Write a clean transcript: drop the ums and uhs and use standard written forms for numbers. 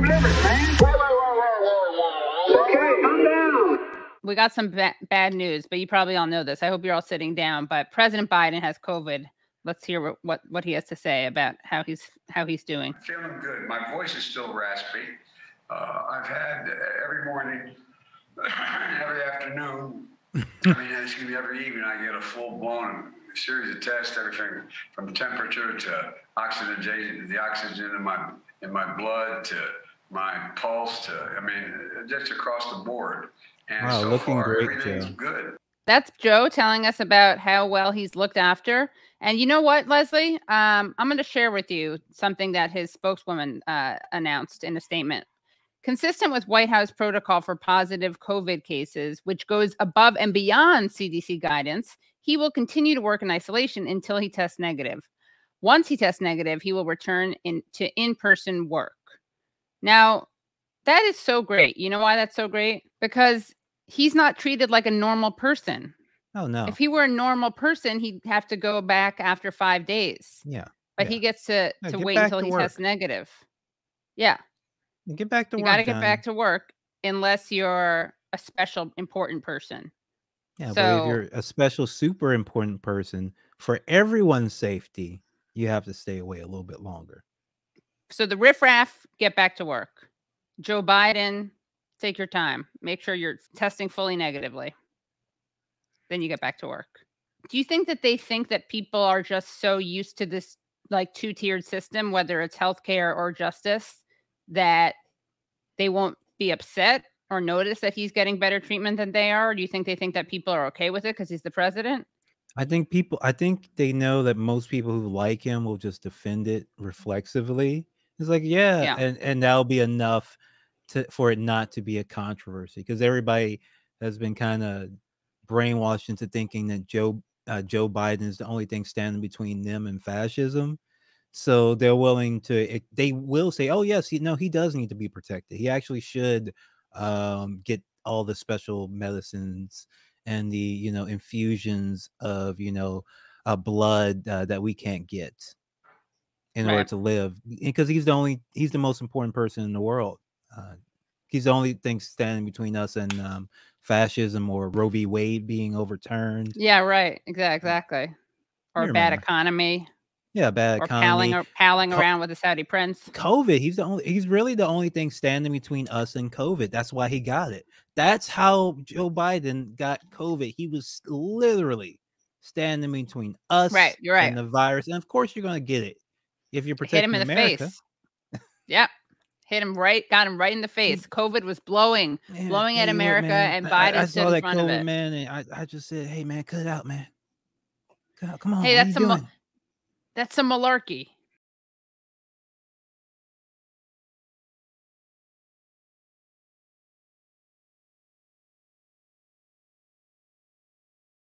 limit, man. Okay, I'm down. We got some bad news, but you probably all know this. I hope you're all sitting down. But President Biden has COVID. Let's hear what he has to say about how he's doing. I'm feeling good. My voice is still raspy. I've had every morning, every afternoon. Every evening I get a full-blown series of tests, everything from temperature to oxygen, the oxygen in my blood to my pulse to, just across the board. And wow, so looking far, great, everything's good. That's Joe telling us about how well he's looked after. And you know what, Leslie? I'm going to share with you something that his spokeswoman announced in a statement. Consistent with White House protocol for positive COVID cases, which goes above and beyond CDC guidance, he will continue to work in isolation until he tests negative. Once he tests negative, he will return to in-person work. Now, that is so great. You know why that's so great? Because he's not treated like a normal person. Oh, no. If he were a normal person, he'd have to go back after 5 days. Yeah. But he gets to wait until he tests negative. Yeah. Get back to work. You got to get back to work unless you're a special important person. Yeah, so, but if you're a special super important person, for everyone's safety, you have to stay away a little bit longer. So the riffraff, get back to work. Joe Biden, take your time. Make sure you're testing fully negatively. Then you get back to work. Do you think that they think that people are just so used to this like two-tiered system, whether it's healthcare or justice, that they won't be upset or notice that he's getting better treatment than they are? Or do you think they think that people are okay with it because he's the president? I think they know that most people who like him will just defend it reflexively. It's like, yeah. And that'll be enough for it not to be a controversy, because everybody has been kind of brainwashed into thinking that Joe Biden is the only thing standing between them and fascism. So they're willing to, they will say, oh, yes, he does need to be protected. He actually should get all the special medicines and the, infusions of, blood that we can't get in order to live, because he's the most important person in the world. He's the only thing standing between us and fascism or Roe v. Wade being overturned. Yeah, right. Exactly. Or a bad economy. Yeah, bad economy. Palling around with the Saudi prince. COVID. He's really the only thing standing between us and COVID. That's why he got it. That's how Joe Biden got COVID. He was literally standing between us and the virus. And of course you're going to get it if you're protecting America. Hit him in the face. Yep. Hit him right. Got him right in the face. COVID was blowing at America, and Biden stood in front of it. Man, and I just said, hey, man, cut it out, man. Come on. Hey, that's some malarkey.